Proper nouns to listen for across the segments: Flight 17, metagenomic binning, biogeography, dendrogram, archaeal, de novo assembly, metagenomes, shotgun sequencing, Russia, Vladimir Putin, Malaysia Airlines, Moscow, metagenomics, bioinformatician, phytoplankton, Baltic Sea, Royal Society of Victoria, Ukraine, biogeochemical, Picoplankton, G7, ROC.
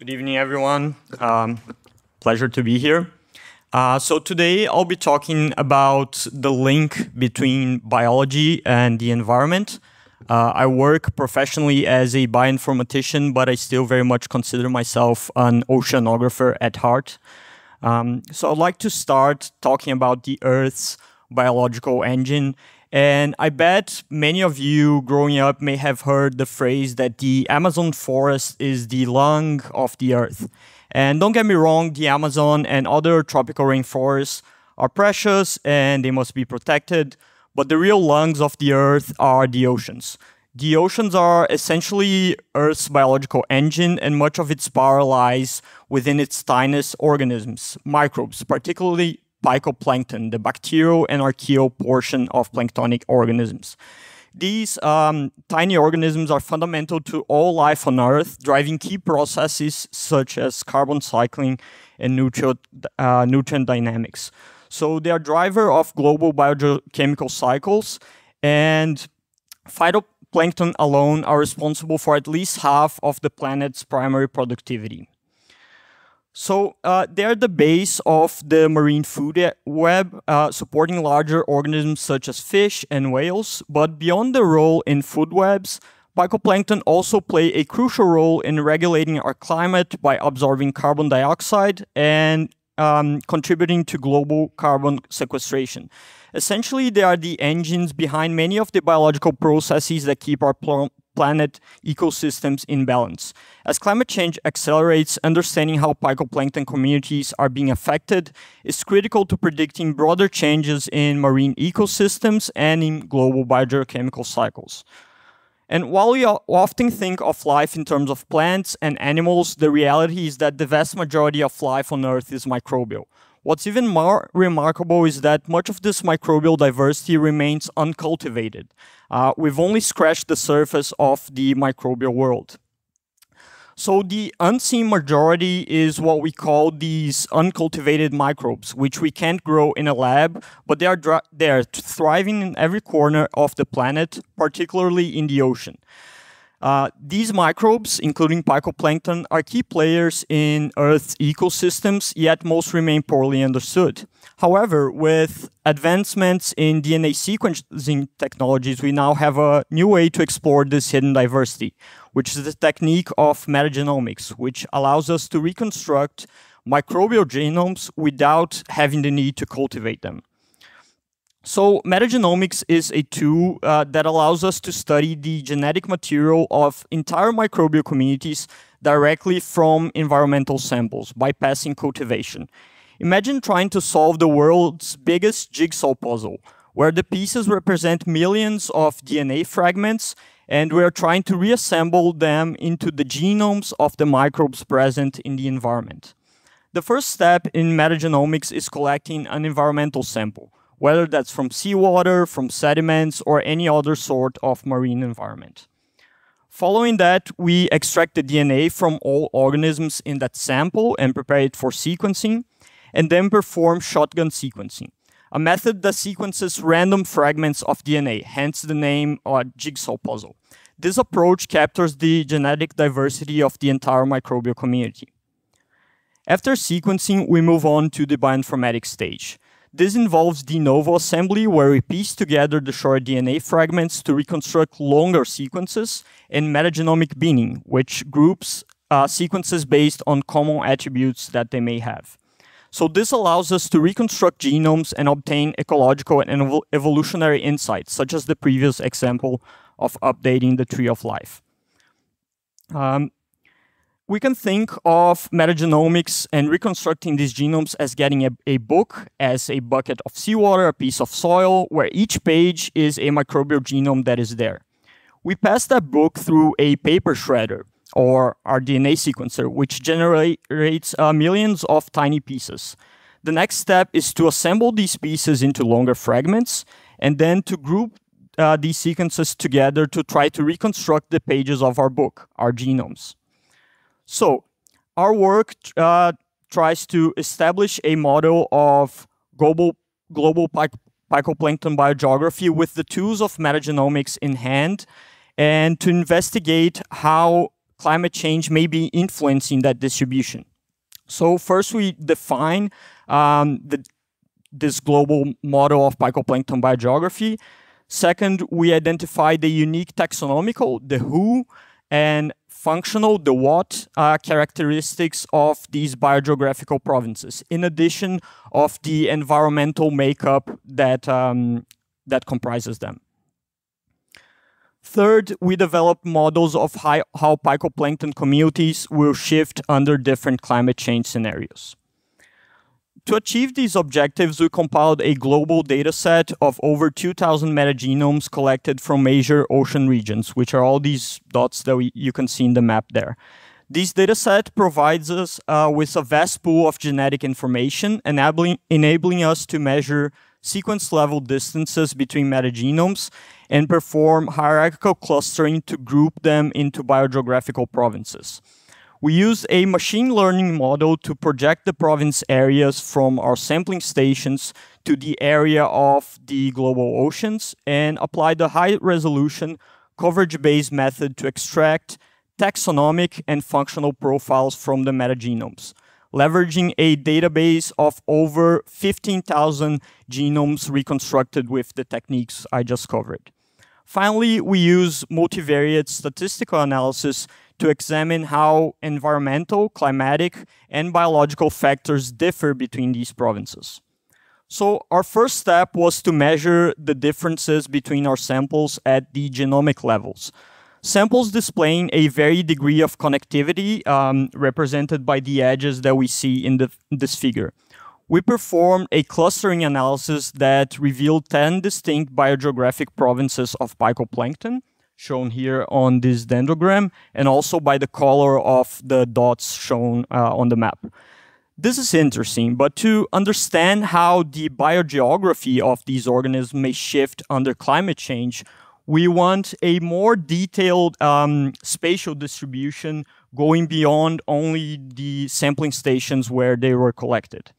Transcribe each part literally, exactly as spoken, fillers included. Good evening, everyone. Um, pleasure to be here. Uh, so today I'll be talking about the link between biology and the environment. Uh, I work professionally as a bioinformatician, but I still very much consider myself an oceanographer at heart. Um, so I'd like to start talking about the Earth's biological engine. And I bet many of you growing up may have heard the phrase that the Amazon forest is the lung of the Earth. And don't get me wrong, the Amazon and other tropical rainforests are precious and they must be protected. But the real lungs of the Earth are the oceans. The oceans are essentially Earth's biological engine, and much of its power lies within its tiniest organisms, microbes, particularly Picoplankton, the bacterial and archaeal portion of planktonic organisms. These um, tiny organisms are fundamental to all life on Earth, driving key processes such as carbon cycling and nutrient, uh, nutrient dynamics. So they are driver of global biogeochemical cycles, and phytoplankton alone are responsible for at least half of the planet's primary productivity. So uh, they're the base of the marine food web, uh, supporting larger organisms such as fish and whales. But beyond their role in food webs, phytoplankton also play a crucial role in regulating our climate by absorbing carbon dioxide and um, contributing to global carbon sequestration. Essentially, they are the engines behind many of the biological processes that keep our planet planet ecosystems in balance. As climate change accelerates, understanding how phytoplankton communities are being affected is critical to predicting broader changes in marine ecosystems and in global biogeochemical cycles. And while we often think of life in terms of plants and animals, the reality is that the vast majority of life on Earth is microbial. What's even more remarkable is that much of this microbial diversity remains uncultivated. Uh, we've only scratched the surface of the microbial world. So the unseen majority is what we call these uncultivated microbes, which we can't grow in a lab, but they are, they are thriving in every corner of the planet, particularly in the ocean. Uh, these microbes, including phytoplankton, are key players in Earth's ecosystems, yet most remain poorly understood. However, with advancements in D N A sequencing technologies, we now have a new way to explore this hidden diversity, which is the technique of metagenomics, which allows us to reconstruct microbial genomes without having the need to cultivate them. So metagenomics is a tool uh, that allows us to study the genetic material of entire microbial communities directly from environmental samples, bypassing cultivation. Imagine trying to solve the world's biggest jigsaw puzzle, where the pieces represent millions of D N A fragments, and we're trying to reassemble them into the genomes of the microbes present in the environment. The first step in metagenomics is collecting an environmental sample, whether that's from seawater, from sediments, or any other sort of marine environment. Following that, we extract the D N A from all organisms in that sample and prepare it for sequencing, and then perform shotgun sequencing, a method that sequences random fragments of D N A, hence the name uh, jigsaw puzzle. This approach captures the genetic diversity of the entire microbial community. After sequencing, we move on to the bioinformatics stage. This involves de novo assembly, where we piece together the short D N A fragments to reconstruct longer sequences, and metagenomic binning, which groups uh, sequences based on common attributes that they may have. So this allows us to reconstruct genomes and obtain ecological and evol evolutionary insights, such as the previous example of updating the tree of life. Um, We can think of metagenomics and reconstructing these genomes as getting a, a book, as a bucket of seawater, a piece of soil, where each page is a microbial genome that is there. We pass that book through a paper shredder, or our D N A sequencer, which generates uh, millions of tiny pieces. The next step is to assemble these pieces into longer fragments, and then to group uh, these sequences together to try to reconstruct the pages of our book, our genomes. So our work uh, tries to establish a model of global, global phytoplankton biogeography with the tools of metagenomics in hand, and to investigate how climate change may be influencing that distribution. So first we define um, the, this global model of picoplankton biogeography. Second, we identify the unique taxonomical, the who, and functional, the what, uh, characteristics of these biogeographical provinces, in addition of the environmental makeup that, um, that comprises them. Third, we develop models of high, how picoplankton communities will shift under different climate change scenarios. To achieve these objectives, we compiled a global data set of over two thousand metagenomes collected from major ocean regions, which are all these dots that we, you can see in the map there. This data set provides us uh, with a vast pool of genetic information, enabling, enabling us to measure sequence-level distances between metagenomes and perform hierarchical clustering to group them into biogeographical provinces. We use a machine learning model to project the province areas from our sampling stations to the area of the global oceans and apply the high-resolution coverage-based method to extract taxonomic and functional profiles from the metagenomes, leveraging a database of over fifteen thousand genomes reconstructed with the techniques I just covered. Finally, we use multivariate statistical analysis to examine how environmental, climatic, and biological factors differ between these provinces. So our first step was to measure the differences between our samples at the genomic levels. Samples displaying a varied degree of connectivity, um, represented by the edges that we see in the, this figure. We performed a clustering analysis that revealed ten distinct biogeographic provinces of picoplankton, shown here on this dendrogram, and also by the color of the dots shown uh, on the map. This is interesting, but to understand how the biogeography of these organisms may shift under climate change, we want a more detailed um, spatial distribution going beyond only the sampling stations where they were collected.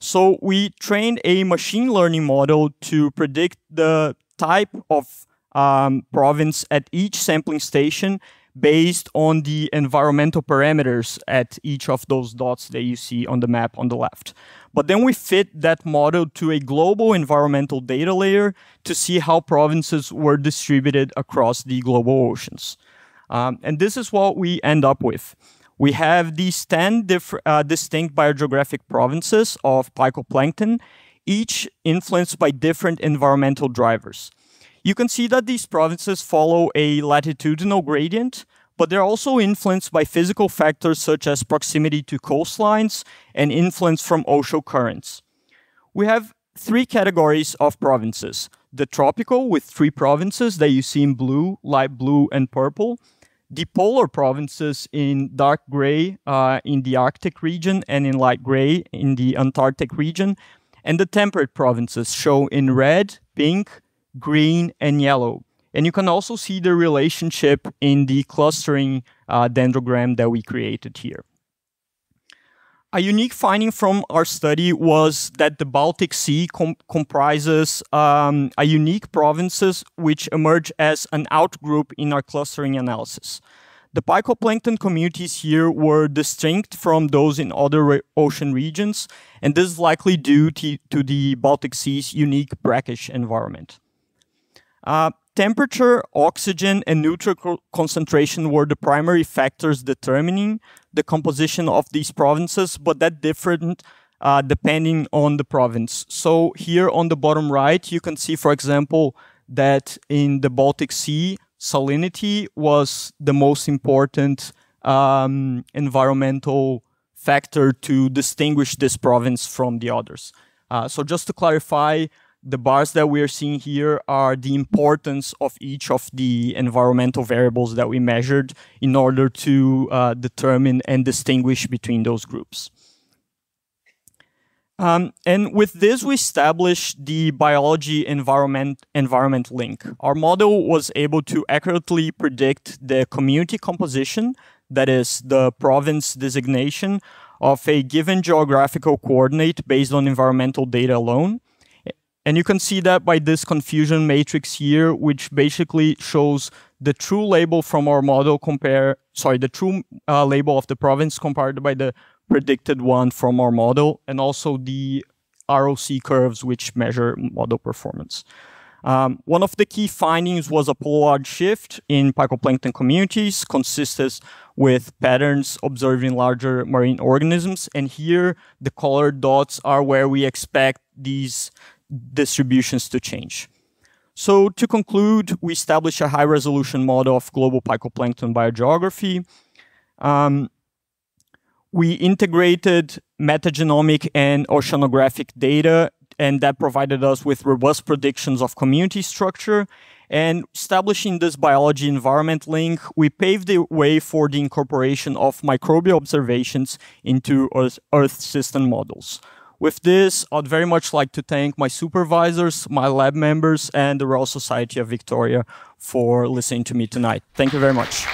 So we trained a machine learning model to predict the type of um, province at each sampling station based on the environmental parameters at each of those dots that you see on the map on the left. But then we fit that model to a global environmental data layer to see how provinces were distributed across the global oceans. Um, and this is what we end up with. We have these ten different, uh, distinct biogeographic provinces of picoplankton, each influenced by different environmental drivers. You can see that these provinces follow a latitudinal gradient, but they're also influenced by physical factors such as proximity to coastlines and influence from ocean currents. We have three categories of provinces: the tropical, with three provinces that you see in blue, light blue, and purple; the polar provinces in dark gray uh, in the Arctic region and in light gray in the Antarctic region; and the temperate provinces shown in red, pink, green, and yellow. And you can also see the relationship in the clustering uh, dendrogram that we created here. A unique finding from our study was that the Baltic Sea com comprises um, a unique provinces which emerge as an outgroup in our clustering analysis. The picoplankton communities here were distinct from those in other re ocean regions, and this is likely due to, to the Baltic Sea's unique brackish environment. Uh, Temperature, oxygen, and nutrient concentration were the primary factors determining the composition of these provinces, but that differed uh, depending on the province. So here on the bottom right, you can see, for example, that in the Baltic Sea, salinity was the most important um, environmental factor to distinguish this province from the others. Uh, so just to clarify, the bars that we are seeing here are the importance of each of the environmental variables that we measured in order to uh, determine and distinguish between those groups. Um, and with this, we established the biology environment, environment link. Our model was able to accurately predict the community composition, that is the province designation, of a given geographical coordinate based on environmental data alone. And you can see that by this confusion matrix here, which basically shows the true label from our model compare, sorry, the true uh, label of the province compared by the predicted one from our model, and also the R O C curves, which measure model performance. Um, one of the key findings was a polarized shift in phytoplankton communities, consistent with patterns observed in larger marine organisms. And here, the colored dots are where we expect these distributions to change. So to conclude, we established a high-resolution model of global phytoplankton biogeography. Um, we integrated metagenomic and oceanographic data, and that provided us with robust predictions of community structure. And establishing this biology environment link, we paved the way for the incorporation of microbial observations into Earth, Earth system models. With this, I'd very much like to thank my supervisors, my lab members, and the Royal Society of Victoria for listening to me tonight. Thank you very much.